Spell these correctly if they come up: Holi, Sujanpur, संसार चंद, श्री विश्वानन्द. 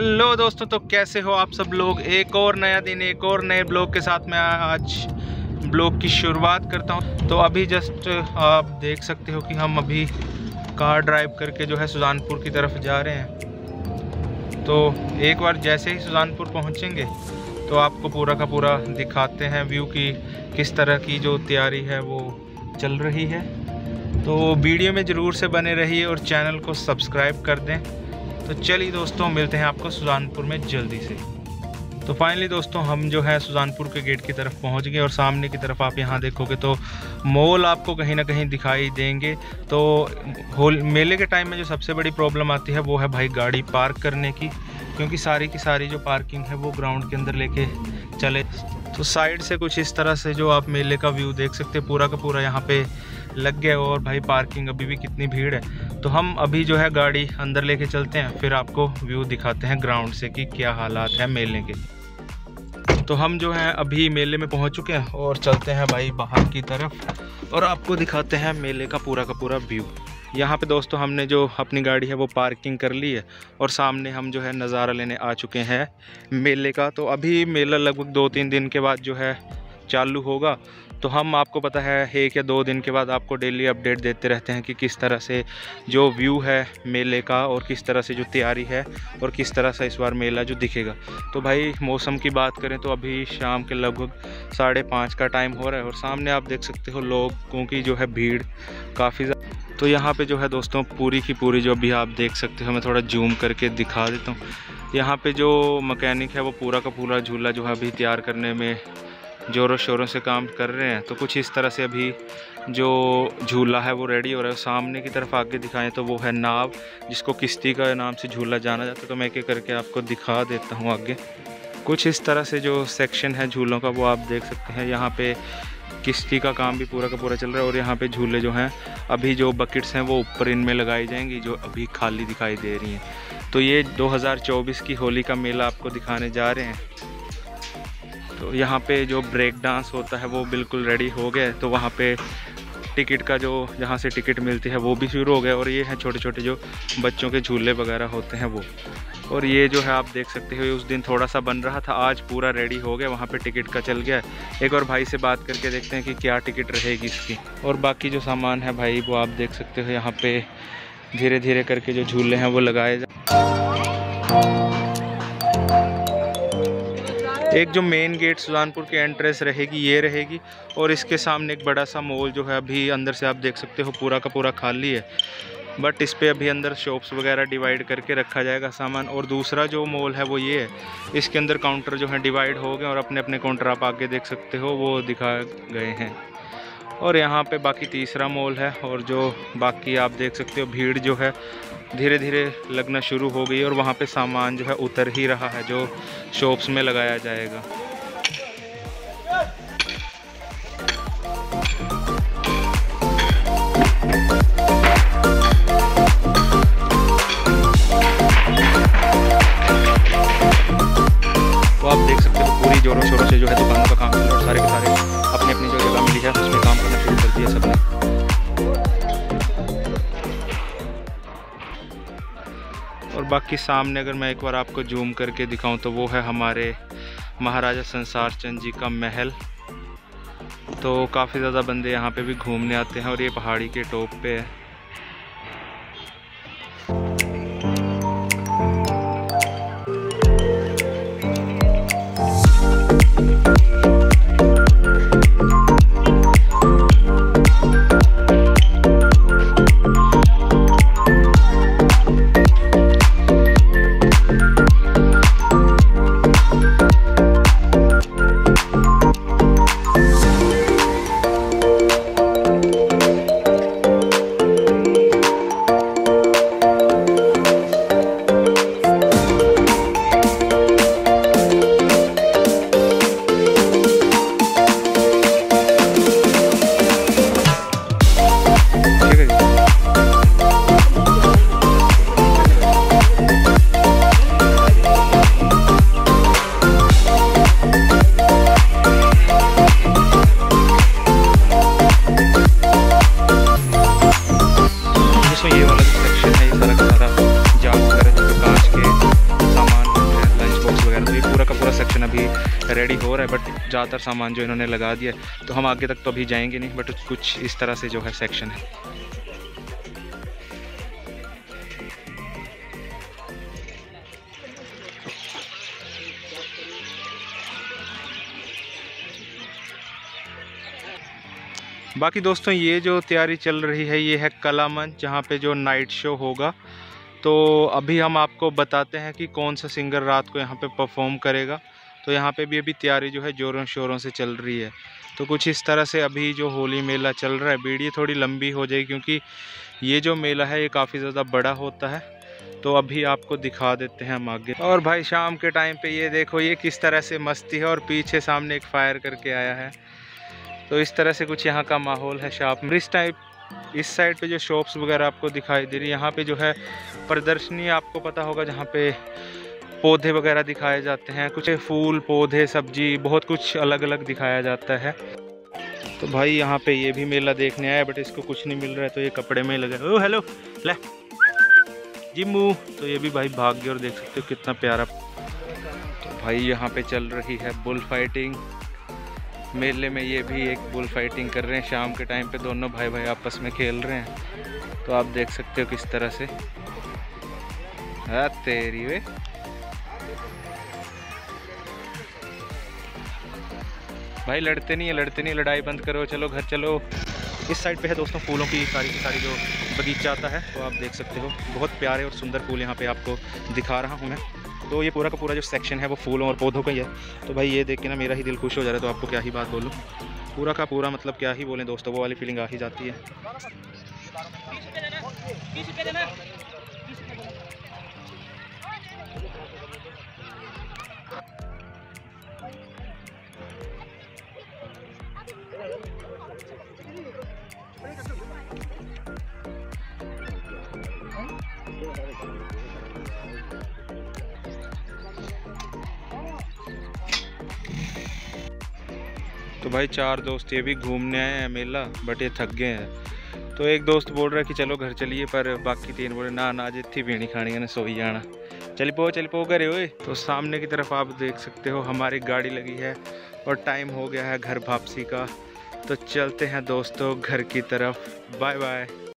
Hello दोस्तों, तो कैसे हो आप सब लोग। एक और नया दिन, एक और नए ब्लॉग के साथ मैं आज ब्लॉग की शुरुआत करता हूं। तो अभी जस्ट आप देख सकते हो कि हम अभी कार ड्राइव करके जो है सुजानपुर की तरफ जा रहे हैं। तो एक बार जैसे ही सुजानपुर पहुंचेंगे तो आपको पूरा का पूरा दिखाते हैं व्यू की किस तरह की जो तैयारी है वो चल रही है। तो वीडियो में ज़रूर से बने रहिए और चैनल को सब्सक्राइब कर दें। तो चलिए दोस्तों, मिलते हैं आपको सुजानपुर में जल्दी से। तो फाइनली दोस्तों, हम जो है सुजानपुर के गेट की तरफ पहुंच गए और सामने की तरफ आप यहां देखोगे तो मॉल आपको कहीं ना कहीं दिखाई देंगे। तो होल मेले के टाइम में जो सबसे बड़ी प्रॉब्लम आती है वो है भाई गाड़ी पार्क करने की, क्योंकि सारी की सारी जो पार्किंग है वो ग्राउंड के अंदर लेके चले। तो साइड से कुछ इस तरह से जो आप मेले का व्यू देख सकते हैं, पूरा का पूरा यहाँ पे लग गया। और भाई पार्किंग अभी भी कितनी भीड़ है। तो हम अभी जो है गाड़ी अंदर लेके चलते हैं, फिर आपको व्यू दिखाते हैं ग्राउंड से कि क्या हालात है मेले के। तो हम जो है अभी मेले में पहुँच चुके हैं और चलते हैं भाई बाहर की तरफ और आपको दिखाते हैं मेले का पूरा व्यू। यहाँ पे दोस्तों हमने जो अपनी गाड़ी है वो पार्किंग कर ली है और सामने हम जो है नज़ारा लेने आ चुके हैं मेले का। तो अभी मेला लगभग 2-3 दिन के बाद जो है चालू होगा। तो हम आपको पता है 1 या 2 दिन के बाद आपको डेली अपडेट देते रहते हैं कि किस तरह से जो व्यू है मेले का और किस तरह से जो तैयारी है और किस तरह से इस बार मेला जो दिखेगा। तो भाई मौसम की बात करें तो अभी शाम के लगभग 5:30 का टाइम हो रहा है और सामने आप देख सकते हो लोगों की जो है भीड़ काफ़ी। तो यहाँ पे जो है दोस्तों पूरी की पूरी जो अभी आप देख सकते हो, मैं थोड़ा जूम करके दिखा देता हूँ। यहाँ पे जो मकैनिक है वो पूरा का पूरा झूला जो है अभी तैयार करने में ज़ोरों शोरों से काम कर रहे हैं। तो कुछ इस तरह से अभी जो झूला है वो रेडी हो रहा है। सामने की तरफ आगे दिखाएं तो वो है नाव, जिसको किश्ती का नाम से झूला जाना जाता है। तो मैं एक एक करके आपको दिखा देता हूँ आगे। कुछ इस तरह से जो सेक्शन है झूलों का वो आप देख सकते हैं। यहाँ पे किश्ती का काम भी पूरा का पूरा चल रहा है और यहाँ पे झूले जो हैं अभी जो बकेट्स हैं वो ऊपर इनमें लगाई जाएंगी, जो अभी खाली दिखाई दे रही हैं। तो ये 2024 की होली का मेला आपको दिखाने जा रहे हैं। तो यहाँ पे जो ब्रेक डांस होता है वो बिल्कुल रेडी हो गया। तो वहाँ पे टिकट का जो जहाँ से टिकट मिलती है वो भी शुरू हो गया। और ये हैं छोटे छोटे जो बच्चों के झूले वगैरह होते हैं वो। और ये जो है आप देख सकते हो उस दिन थोड़ा सा बन रहा था, आज पूरा रेडी हो गया। वहाँ पे टिकट का चल गया। एक और भाई से बात करके देखते हैं कि क्या टिकट रहेगी इसकी। और बाकी जो सामान है भाई वो आप देख सकते हो यहाँ पे धीरे धीरे करके जो झूले हैं वो लगाए जाए। एक जो मेन गेट सुजानपुर की एंट्रेंस रहेगी ये रहेगी और इसके सामने एक बड़ा सा मॉल जो है अभी अंदर से आप देख सकते हो पूरा का पूरा खाली है, बट इस पर अभी अंदर शॉप्स वगैरह डिवाइड करके रखा जाएगा सामान। और दूसरा जो मॉल है वो ये है, इसके अंदर काउंटर जो है डिवाइड हो गए और अपने अपने काउंटर आप आगे देख सकते हो वो दिखा गए हैं। और यहाँ पे बाकी तीसरा मॉल है और जो बाकी आप देख सकते हो भीड़ जो है धीरे धीरे लगना शुरू हो गई और वहाँ पर सामान जो है उतर ही रहा है जो शॉप्स में लगाया जाएगा। आप देख सकते हो पूरी जोरों शोरों से जो है दुकानों का काम चल रहा है और सारे के सारे अपनी अपनी जो जगह मिली है उसमें काम करना शुरू कर दिया सबने। और बाकी सामने अगर मैं एक बार आपको जूम करके दिखाऊं तो वो है हमारे महाराजा संसार चंद जी का महल। तो काफ़ी ज़्यादा बंदे यहाँ पे भी घूमने आते हैं और ये पहाड़ी के टॉप पे है। ज़्यादातर सामान जो इन्होंने लगा दिया है, तो हम आगे तक तो अभी जाएंगे नहीं, बट कुछ इस तरह से जो है सेक्शन है। बाकी दोस्तों ये जो तैयारी चल रही है ये है कलामंच, जहाँ पे जो नाइट शो होगा। तो अभी हम आपको बताते हैं कि कौन सा सिंगर रात को यहाँ पे परफॉर्म करेगा। तो यहाँ पे भी अभी तैयारी जो है ज़ोरों शोरों से चल रही है। तो कुछ इस तरह से अभी जो होली मेला चल रहा है, वीडियो थोड़ी लंबी हो जाएगी क्योंकि ये जो मेला है ये काफ़ी ज़्यादा बड़ा होता है। तो अभी आपको दिखा देते हैं हम आगे। और भाई शाम के टाइम पर ये देखो ये किस तरह से मस्ती है, और पीछे सामने एक फायर करके आया है। तो इस तरह से कुछ यहाँ का माहौल है शॉप में। इस साइड पे जो शॉप्स वगैरह आपको दिखाई दे रही है, यहाँ पे जो है प्रदर्शनी आपको पता होगा, जहाँ पे पौधे वगैरह दिखाए जाते हैं, कुछ फूल पौधे सब्जी बहुत कुछ अलग अलग दिखाया जाता है। तो भाई यहाँ पे ये भी मेला देखने आया, बट इसको कुछ नहीं मिल रहा है तो ये कपड़े में लगा। ओ हेलो ले जिम्मू। तो ये भी भाई भाग गया, और देख सकते हो कितना प्यारा। तो भाई यहाँ पर चल रही है बुल फाइटिंग। मेले में ये भी एक बुल फाइटिंग कर रहे हैं शाम के टाइम पे, दोनों भाई भाई आपस में खेल रहे हैं। तो आप देख सकते हो किस तरह से। हाँ तेरी वे। भाई लड़ते नहीं है, लड़ते नहीं, लड़ाई बंद करो, चलो घर चलो। इस साइड पे है दोस्तों फूलों की सारी जो बगीचा आता है। तो आप देख सकते हो बहुत प्यारे और सुंदर फूल यहाँ पे आपको दिखा रहा हूँ मैं। तो ये पूरा का पूरा जो सेक्शन है वो फूलों और पौधों का ही है। तो भाई ये देख के ना मेरा ही दिल खुश हो जा रहा है, तो आपको क्या ही बात बोलूँ। पूरा का पूरा मतलब क्या ही बोलें दोस्तों, वो वाली फीलिंग आ ही जाती है। तो भाई चार दोस्त ये भी घूमने आए हैं मेला, बट ये थक गए हैं। तो एक दोस्त बोल रहा है कि चलो घर चलिए, पर बाकी तीन बोले ना ना, अज इत्थे भी नहीं खानी, ने सोई जाना, चली पो घरे ओए। तो सामने की तरफ आप देख सकते हो हमारी गाड़ी लगी है, और टाइम हो गया है घर वापसी का। तो चलते हैं दोस्तों घर की तरफ, बाय बाय।